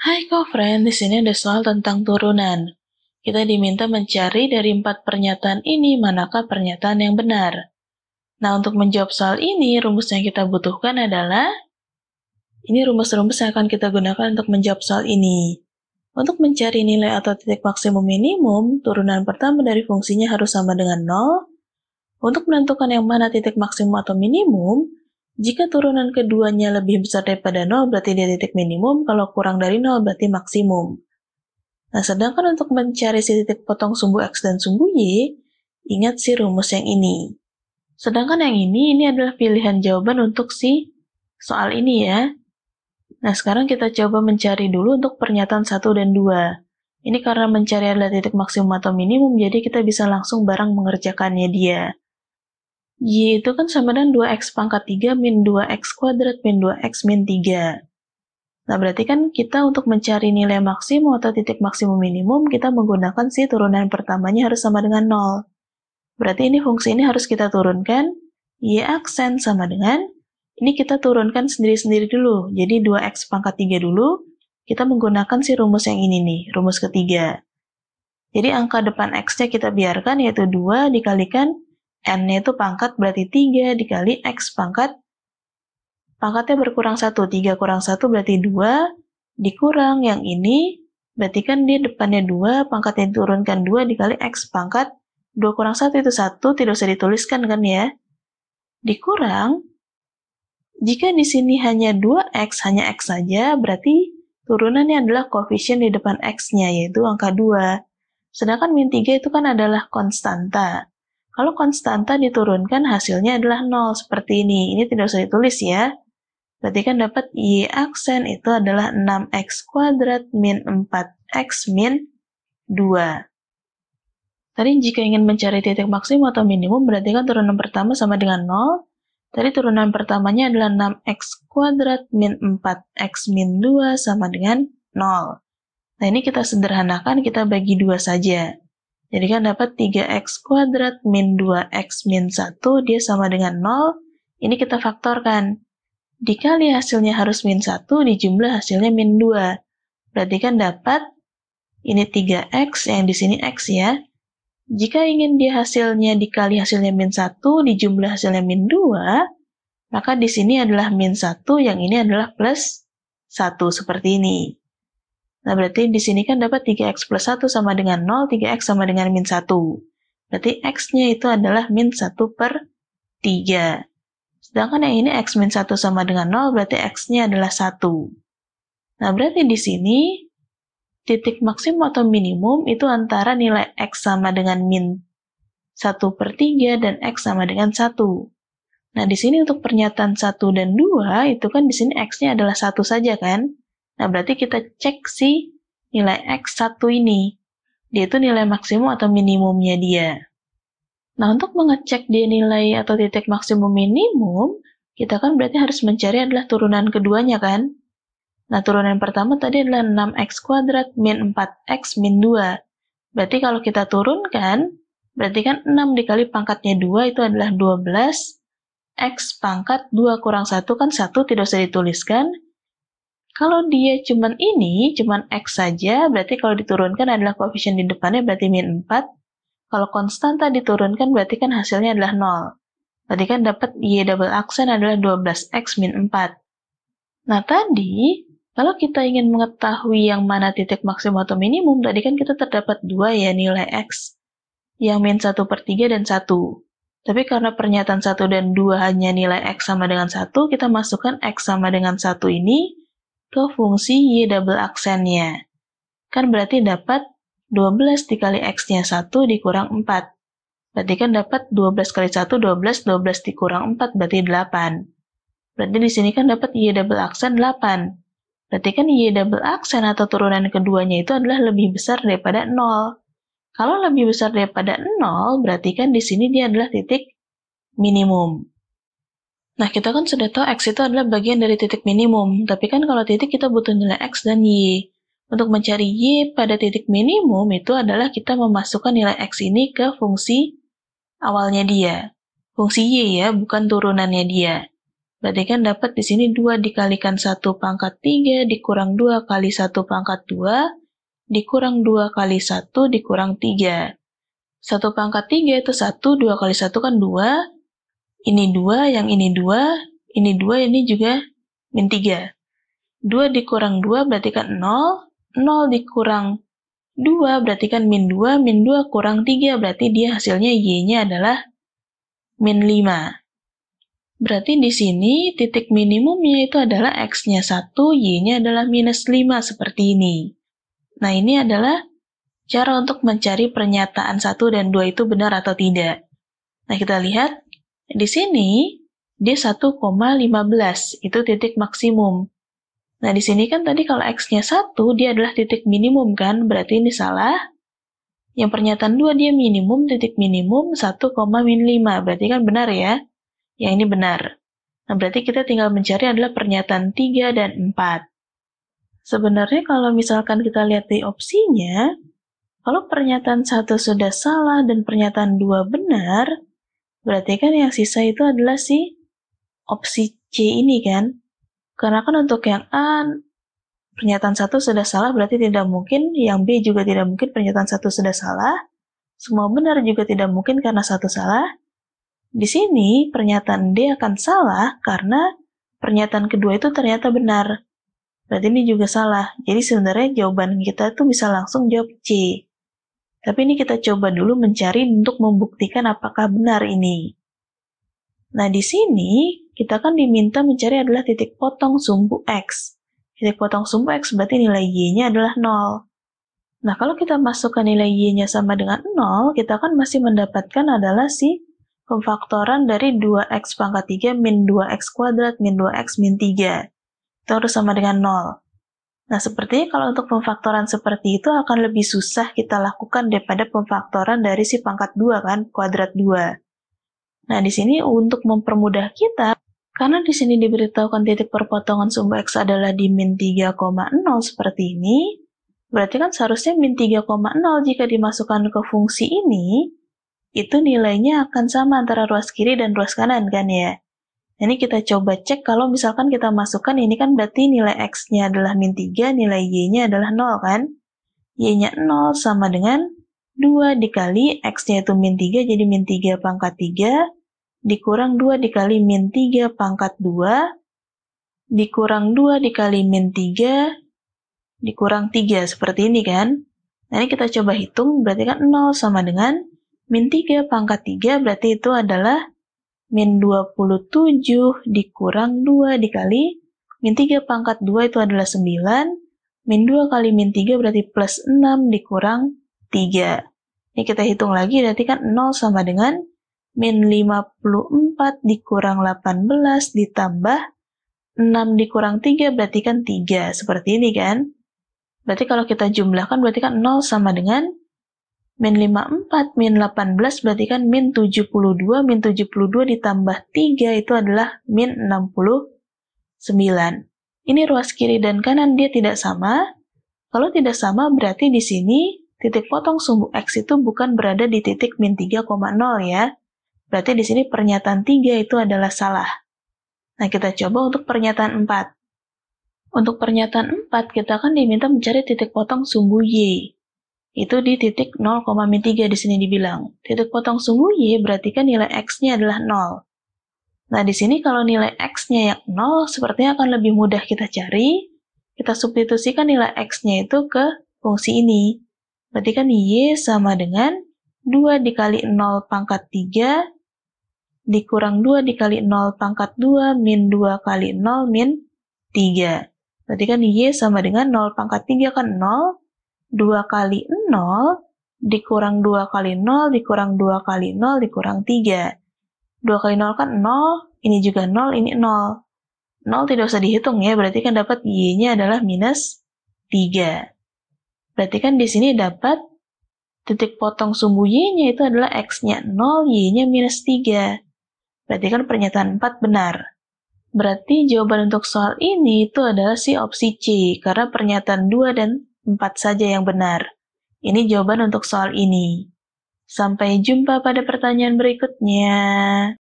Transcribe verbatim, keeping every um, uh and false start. Hai co-friend, di sini ada soal tentang turunan. Kita diminta mencari dari empat pernyataan ini manakah pernyataan yang benar. Nah, untuk menjawab soal ini, rumus yang kita butuhkan adalah ini rumus-rumus yang akan kita gunakan untuk menjawab soal ini. Untuk mencari nilai atau titik maksimum minimum, turunan pertama dari fungsinya harus sama dengan nol. Untuk menentukan yang mana titik maksimum atau minimum, jika turunan keduanya lebih besar daripada nol, berarti dia titik minimum. Kalau kurang dari nol, berarti maksimum. Nah, sedangkan untuk mencari si titik potong sumbu X dan sumbu Y, ingat si rumus yang ini. Sedangkan yang ini, ini adalah pilihan jawaban untuk si soal ini ya. Nah, sekarang kita coba mencari dulu untuk pernyataan satu dan dua. Ini karena mencari adalah titik maksimum atau minimum, jadi kita bisa langsung bareng mengerjakannya dia. Y itu kan sama dengan dua x pangkat tiga min dua x kuadrat min dua x min tiga. Nah, berarti kan kita untuk mencari nilai maksimum atau titik maksimum minimum, kita menggunakan si turunan pertamanya harus sama dengan nol. Berarti ini fungsi ini harus kita turunkan. Y aksen sama dengan, ini kita turunkan sendiri-sendiri dulu. Jadi dua x pangkat tiga dulu, kita menggunakan si rumus yang ini nih, rumus ketiga. Jadi angka depan x-nya kita biarkan, yaitu dua dikalikan n-nya itu pangkat, berarti tiga dikali x pangkat. Pangkatnya berkurang satu, tiga kurang satu berarti dua, dikurang yang ini, berarti kan dia depannya dua, pangkatnya diturunkan dua dikali x pangkat. dua kurang satu itu satu, tidak usah dituliskan kan ya. Dikurang, jika di sini hanya dua x, hanya x saja, berarti turunannya adalah koefisien di depan x-nya, yaitu angka dua. Sedangkan min tiga itu kan adalah konstanta. Kalau konstanta diturunkan hasilnya adalah nol, seperti ini. Ini tidak usah ditulis ya. Berarti kan dapat Y aksen itu adalah enam x kuadrat min empat x min dua. Tadi jika ingin mencari titik maksimum atau minimum, berarti kan turunan pertama sama dengan nol. Tadi turunan pertamanya adalah enam x kuadrat min empat x min dua sama dengan nol. Nah, ini kita sederhanakan, kita bagi dua saja. Jadi kan dapat tiga x kuadrat min dua x min satu, dia sama dengan nol. Ini kita faktorkan. Dikali hasilnya harus min satu, dijumlah hasilnya min dua. Berarti kan dapat, ini tiga x, yang di sini x ya. Jika ingin dia hasilnya dikali hasilnya min satu, dijumlah hasilnya min dua, maka di sini adalah min satu, yang ini adalah plus satu, seperti ini. Nah, berarti di sini kan dapat tiga x plus satu sama dengan nol, tiga x sama dengan min satu. Berarti x-nya itu adalah min satu per tiga. Sedangkan yang ini x min satu sama dengan nol, berarti x-nya adalah satu. Nah, berarti di sini titik maksimum atau minimum itu antara nilai x sama dengan min satu per tiga dan x sama dengan satu. Nah, di sini untuk pernyataan satu dan dua, itu kan di sini x-nya adalah satu saja kan? Nah, berarti kita cek si nilai x satu ini. Dia itu nilai maksimum atau minimumnya dia. Nah, untuk mengecek dia nilai atau titik maksimum minimum, kita kan berarti harus mencari adalah turunan keduanya kan? Nah, turunan pertama tadi adalah enam x kuadrat min empat x min dua. Berarti kalau kita turunkan, berarti kan enam dikali pangkatnya dua itu adalah dua belas. X pangkat dua kurang satu kan satu, tidak usah dituliskan. Kalau dia cuman ini, cuman X saja, berarti kalau diturunkan adalah koefisien di depannya berarti min empat. Kalau konstanta diturunkan berarti kan hasilnya adalah nol. Berarti kan dapat Y double aksen adalah dua belas x min empat. Nah, tadi, kalau kita ingin mengetahui yang mana titik maksimum atau minimum, tadi kan kita terdapat dua ya nilai X, yang min satu per tiga dan satu. Tapi karena pernyataan satu dan dua hanya nilai X sama dengan satu, kita masukkan X sama dengan satu ini ke fungsi Y double aksennya. Kan berarti dapat dua belas dikali X-nya satu dikurang empat. Berarti kan dapat dua belas kali satu, dua belas, dua belas dikurang empat, berarti delapan. Berarti di sini kan dapat Y double aksen delapan. Berarti kan Y double aksen atau turunan keduanya itu adalah lebih besar daripada nol. Kalau lebih besar daripada nol, berarti kan di sini dia adalah titik minimum. Nah, kita kan sudah tahu X itu adalah bagian dari titik minimum, tapi kan kalau titik kita butuh nilai X dan Y. Untuk mencari Y pada titik minimum itu adalah kita memasukkan nilai X ini ke fungsi awalnya dia. Fungsi Y ya, bukan turunannya dia. Berarti kan dapat di sini dua dikalikan satu pangkat tiga dikurang dua kali satu pangkat dua dikurang dua kali satu dikurang tiga. satu pangkat tiga itu satu, dua kali satu kan dua. Ini dua, yang ini dua, ini dua, ini juga min tiga. dua dikurang dua berarti kan nol. nol dikurang dua berarti kan min dua, min dua kurang tiga berarti dia hasilnya Y-nya adalah min lima. Berarti di sini titik minimumnya itu adalah X-nya satu, Y-nya adalah minus lima seperti ini. Nah ini adalah cara untuk mencari pernyataan satu dan dua itu benar atau tidak. Nah kita lihat, di sini dia satu koma satu lima itu titik maksimum. Nah, di sini kan tadi kalau X-nya satu, dia adalah titik minimum kan, berarti ini salah. Yang pernyataan dua, dia minimum, titik minimum, satu, min lima, berarti kan benar ya. Yang ini benar. Nah, berarti kita tinggal mencari adalah pernyataan tiga dan empat. Sebenarnya kalau misalkan kita lihat di opsinya, kalau pernyataan satu sudah salah dan pernyataan dua benar, berarti kan yang sisa itu adalah si opsi C ini kan. Karena kan untuk yang A, pernyataan satu sudah salah berarti tidak mungkin, yang B juga tidak mungkin pernyataan satu sudah salah, semua benar juga tidak mungkin karena satu salah. Di sini pernyataan D akan salah karena pernyataan kedua itu ternyata benar. Berarti ini juga salah, jadi sebenarnya jawaban kita itu bisa langsung jawab C. Tapi ini kita coba dulu mencari untuk membuktikan apakah benar ini. Nah, di sini kita kan diminta mencari adalah titik potong sumbu X. Titik potong sumbu X berarti nilai Y-nya adalah nol. Nah, kalau kita masukkan nilai Y-nya sama dengan nol, kita kan masih mendapatkan adalah si pemfaktoran dari dua X pangkat tiga min dua X kuadrat min dua X min tiga. Itu harus sama dengan nol. Nah, sepertinya kalau untuk pemfaktoran seperti itu akan lebih susah kita lakukan daripada pemfaktoran dari si pangkat dua kan, kuadrat dua. Nah, di sini untuk mempermudah kita, karena di sini diberitahukan titik perpotongan sumbu X adalah di min tiga koma nol seperti ini, berarti kan seharusnya min tiga koma nol jika dimasukkan ke fungsi ini, itu nilainya akan sama antara ruas kiri dan ruas kanan kan ya. Ini kita coba cek kalau misalkan kita masukkan ini kan berarti nilai X-nya adalah min tiga, nilai Y-nya adalah nol kan. Y-nya nol sama dengan dua dikali X-nya itu min tiga, jadi min tiga pangkat tiga, dikurang dua dikali min tiga pangkat dua, dikurang dua dikali min tiga, dikurang tiga, seperti ini kan. Nah, ini kita coba hitung, berarti kan nol sama dengan min tiga pangkat tiga, berarti itu adalah min dua puluh tujuh dikurang dua dikali min tiga pangkat dua itu adalah sembilan, min dua kali min tiga berarti plus enam dikurang tiga. Ini kita hitung lagi, berarti kan nol sama dengan min lima puluh empat dikurang delapan belas ditambah enam dikurang tiga berarti kan tiga, seperti ini kan. Berarti kalau kita jumlahkan berarti kan nol sama dengan min lima puluh empat min delapan belas berarti kan min tujuh puluh dua, min tujuh puluh dua ditambah tiga itu adalah min enam puluh sembilan. Ini ruas kiri dan kanan dia tidak sama. Kalau tidak sama berarti di sini titik potong sumbu X itu bukan berada di titik min tiga koma nol ya. Berarti di sini pernyataan tiga itu adalah salah. Nah, kita coba untuk pernyataan empat. Untuk pernyataan empat, kita akan diminta mencari titik potong sumbu Y. Itu di titik nol, min tiga di sini dibilang. Titik potong sumbu Y berarti kan nilai X-nya adalah nol. Nah, di sini kalau nilai X-nya yang nol, sepertinya akan lebih mudah kita cari. Kita substitusikan nilai X-nya itu ke fungsi ini. Berarti kan Y sama dengan dua dikali nol pangkat tiga, dikurang dua dikali nol pangkat dua min dua kali nol min tiga. Berarti kan Y sama dengan nol pangkat tiga kan nol, dua kali nol dikurang dua kali nol dikurang dua kali nol dikurang tiga. dua kali nol kan nol, ini juga nol, ini nol. nol tidak usah dihitung ya, berarti kan dapat Y-nya adalah minus tiga. Berarti kan di sini dapat titik potong sumbu Y-nya itu adalah X-nya nol, Y-nya minus tiga. Berarti kan pernyataan empat benar. Berarti jawaban untuk soal ini itu adalah si opsi C, karena pernyataan dua dan empat saja yang benar. Ini jawaban untuk soal ini. Sampai jumpa pada pertanyaan berikutnya.